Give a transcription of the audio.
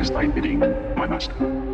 is thy bidding, my master.